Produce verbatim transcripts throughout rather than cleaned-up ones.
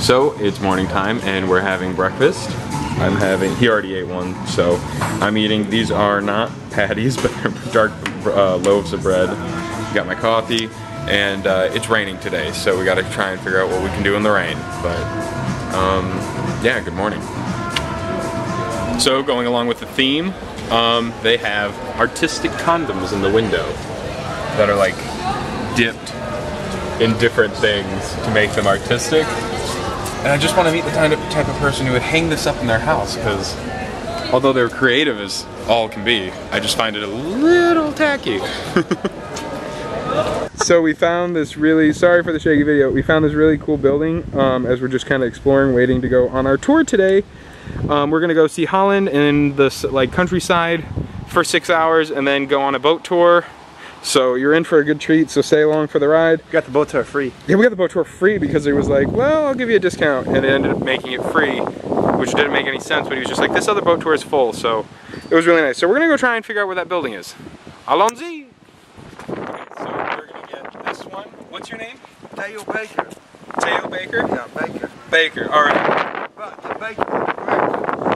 So it's morning time and we're having breakfast. I'm having, he already ate one, so I'm eating, these are not patties, but they're dark uh, loaves of bread. Got my coffee, and uh, it's raining today, so we gotta try and figure out what we can do in the rain. But um, yeah, good morning. So going along with the theme, um, they have artistic condoms in the window that are like dipped in different things to make them artistic. And I just want to meet the kind of type of person who would hang this up in their house, because although they're creative as all can be, I just find it a little tacky. So we found this really, sorry for the shaky video, we found this really cool building um, as we're just kind of exploring, waiting to go on our tour today. Um, we're going to go see Holland and the like, countryside for six hours and then go on a boat tour. So you're in for a good treat, so stay along for the ride. We got the boat tour free. Yeah, we got the boat tour free because it was like, well, I'll give you a discount, and it ended up making it free, which didn't make any sense, but he was just like, this other boat tour is full, so it was really nice. So we're gonna go try and figure out where that building is. Allons-y! Okay, so we're gonna get this one. What's your name? Theo Baker. Theo Baker? Yeah, Baker. Baker, alright. Baker, Baker.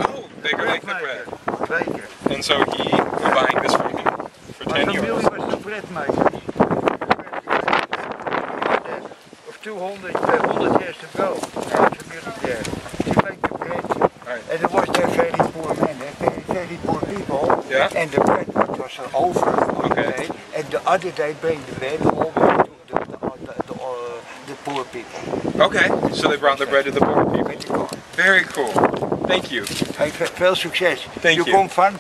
Oh, Baker, Baker, Baker. Baker. Baker. And so he, we're buying this from him. ten euros. Of two hundred per honderd years to go. And there was there very poor men, very poor people, yeah. And the bread was uh, over one okay. day, and the other day bring the bread all the to the, the, the, uh, the poor people. Okay, so they brought the bread to the poor people. Very cool. Thank you. Veel succes. Thank you. You come from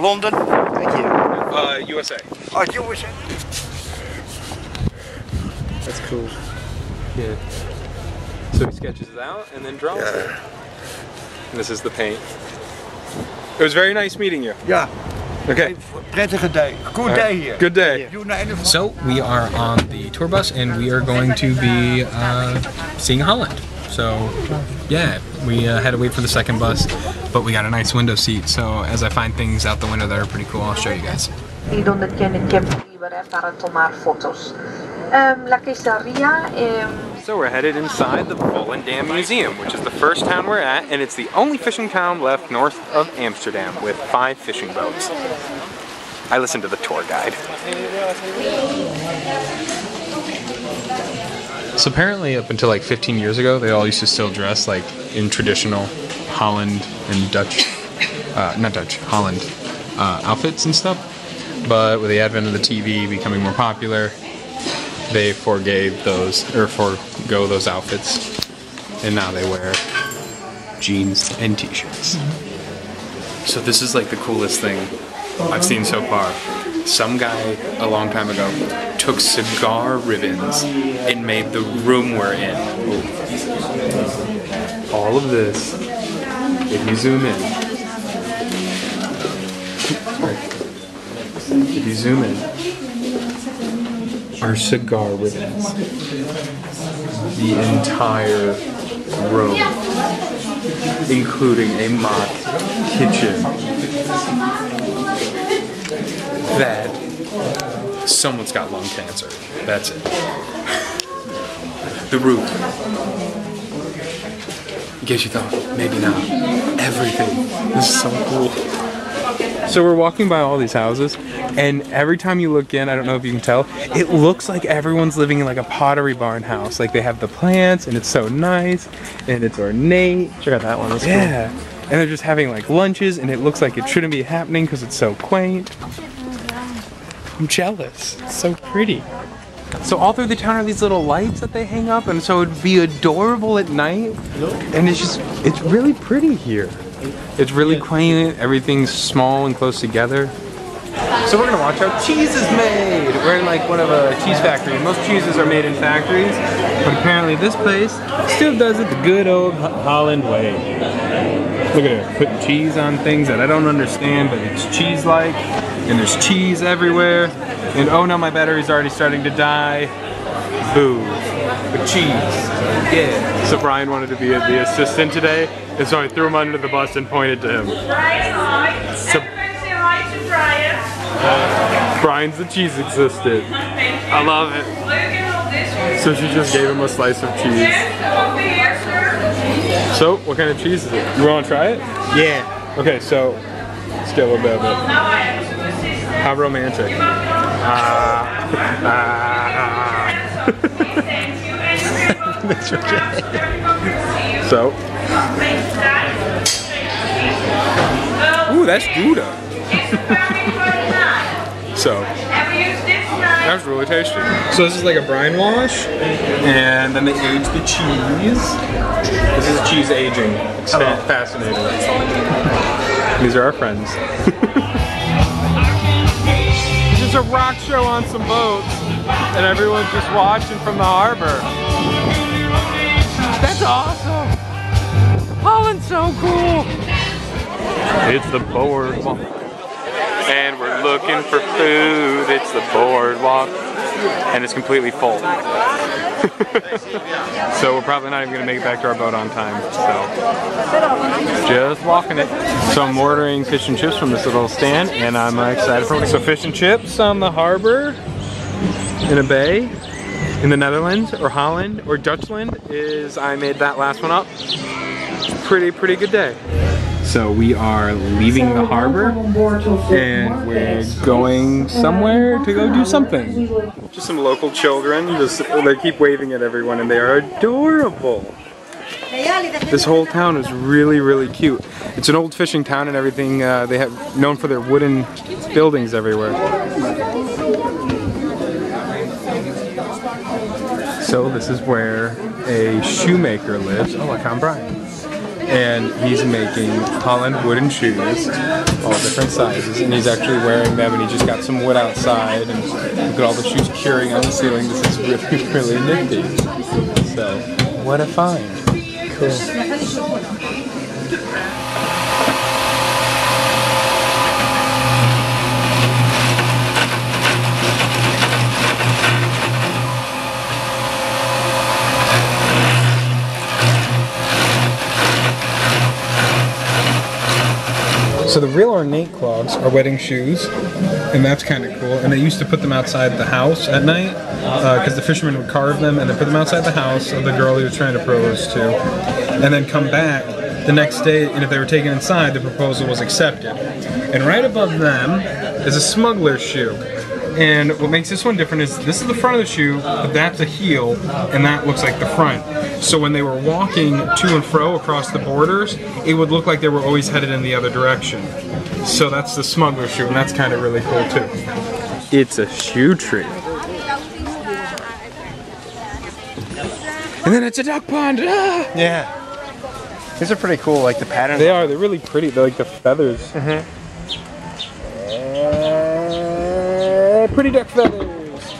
London. Thank you. Uh, U S A. Oh, U S A. That's cool. Yeah. So he sketches it out and then draws yeah. it. And this is the paint. It was very nice meeting you. Yeah. Okay. Prettige day. Good day here. Good day. So we are on the tour bus and we are going to be uh, seeing Holland. So yeah, we uh, had to wait for the second bus, but we got a nice window seat. So as I find things out the window that are pretty cool, I'll show you guys. Donde tienen que ver para tomar fotos. La quesadilla. So we're headed inside the Volendam Museum, which is the first town we're at, and it's the only fishing town left north of Amsterdam with five fishing boats. I listened to the tour guide. So apparently up until like fifteen years ago, they all used to still dress like in traditional Holland and Dutch, uh, not Dutch, Holland uh, outfits and stuff. But with the advent of the T V becoming more popular, they forgave those, or forgo those outfits. And now they wear jeans and t-shirts. So this is like the coolest thing I've seen so far. Some guy a long time ago took cigar ribbons and made the room we're in. Ooh. All of this, if you zoom in, if you zoom in, are cigar ribbons. The entire room, including a mock kitchen. That someone's got lung cancer. That's it. The roof. In case you thought, maybe not. Everything. This is so cool. So we're walking by all these houses, and every time you look in, I don't know if you can tell, it looks like everyone's living in like a Pottery Barn house. Like they have the plants, and it's so nice, and it's ornate. Check out that one. That's yeah. Cool. And they're just having like lunches, and it looks like it shouldn't be happening because it's so quaint. I'm jealous. It's so pretty. So all through the town are these little lights that they hang up, and so it'd be adorable at night. And it's just, it's really pretty here. It's really quaint. Everything's small and close together. So we're gonna watch how cheese is made. We're in like one of a cheese factory. Most cheeses are made in factories, but apparently this place still does it the good old Holland way. Look at it, putting cheese on things that I don't understand, but it's cheese-like. And there's cheese everywhere, and oh no, my battery's already starting to die. Boo. But cheese, yeah. So Brian wanted to be the assistant today, and so I threw him under the bus and pointed to him. Brian, so, everyone say hi to Brian. Uh, Brian's the cheese assistant. I love it. So she just gave him a slice of cheese. So, what kind of cheese is it? You want to try it? Yeah. Okay, so let's get a little bit of it. How romantic. Uh, uh, That's okay. So. Ooh, that's Gouda. So. That was really tasty. So this is like a brine wash, and then they age the cheese. This is cheese aging. It's oh. fascinating. These are our friends. It's a rock show on some boats, and everyone's just watching from the harbor. That's awesome. Holland's so cool. It's the boardwalk. And we're looking for food. It's the boardwalk. And it's completely full. So we're probably not even going to make it back to our boat on time. So just walking it. So I'm ordering fish and chips from this little stand. And I'm excited for it. So fish and chips on the harbor in a bay in the Netherlands or Holland or Dutchland is, I made that last one up. Pretty, pretty good day. So we are leaving the harbor and we're going somewhere to go do something. Just some local children, just, they keep waving at everyone and they are adorable. This whole town is really, really cute. It's an old fishing town and everything, uh, they have known for their wooden buildings everywhere. So this is where a shoemaker lives. Oh, I found Brian. And he's making Holland wooden shoes, all different sizes, and he's actually wearing them, and he just got some wood outside, and look at all the shoes curing on the ceiling. This is really, really nifty. So, what a find. Cool. So the real ornate clogs are wedding shoes, and that's kind of cool. And they used to put them outside the house at night, because uh, the fishermen would carve them, and they put them outside the house of the girl he was trying to propose to, and then come back the next day, and if they were taken inside, the proposal was accepted. And right above them is a smuggler's shoe. And what makes this one different is this is the front of the shoe, but that's the heel, and that looks like the front. So when they were walking to and fro across the borders, it would look like they were always headed in the other direction. So that's the smuggler shoe, and that's kind of really cool too. It's a shoe tree. And then it's a duck pond! Ah! Yeah. These are pretty cool, like the pattern. They are, they're really pretty. They're like the feathers. Mm-hmm. Uh, pretty duck feathers.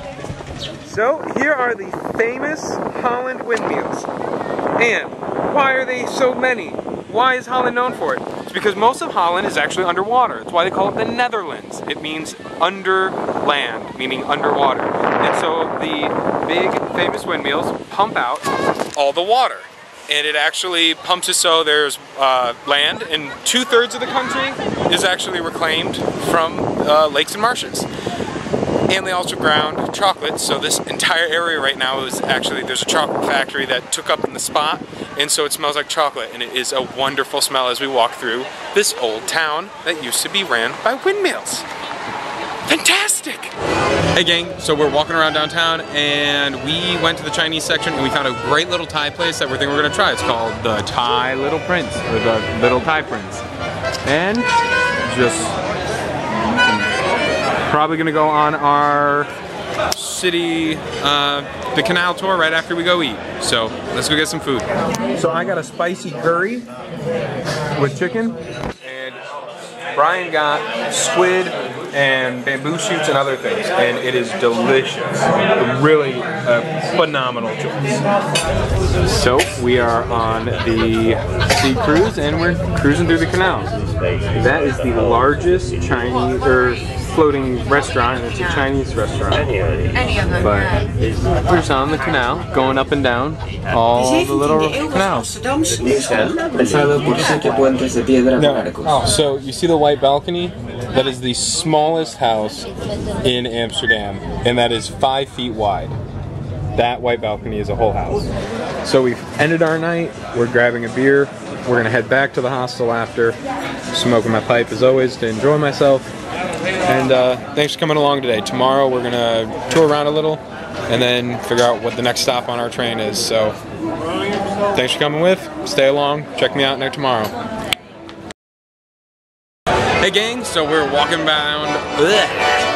So here are the famous Holland windmills. And why are they so many? Why is Holland known for it? It's because most of Holland is actually underwater. It's why they call it the Netherlands. It means under land, meaning underwater. And so the big famous windmills pump out all the water. And it actually pumps it so there's uh, land, and two thirds of the country is actually reclaimed from uh, lakes and marshes. And they also ground chocolate, so this entire area right now is actually, there's a chocolate factory that took up in the spot, and so it smells like chocolate, and it is a wonderful smell as we walk through this old town that used to be ran by windmills. Fantastic! Hey gang, so we're walking around downtown, and we went to the Chinese section, and we found a great little Thai place that we think we're gonna try. It's called the Thai Little Prince, or the Little Thai Prince. And just... probably gonna go on our city, uh, the canal tour right after we go eat. So let's go get some food. So I got a spicy curry with chicken, and Brian got squid and bamboo shoots and other things, and it is delicious. Really a phenomenal choice. So we are on the sea cruise, and we're cruising through the canal. That is the largest Chinese, or floating restaurant, and it's a Chinese restaurant. But we're just on the canal, going up and down all the little canals. No. So you see the white balcony? That is the smallest house in Amsterdam, and that is five feet wide. That white balcony is a whole house. So we've ended our night. We're grabbing a beer. We're going to head back to the hostel after. Smoking my pipe as always to enjoy myself. And uh, thanks for coming along today. Tomorrow we're going to tour around a little and then figure out what the next stop on our train is. So thanks for coming with. Stay along. Check me out next tomorrow. Hey gang, so we're walking around. Ugh.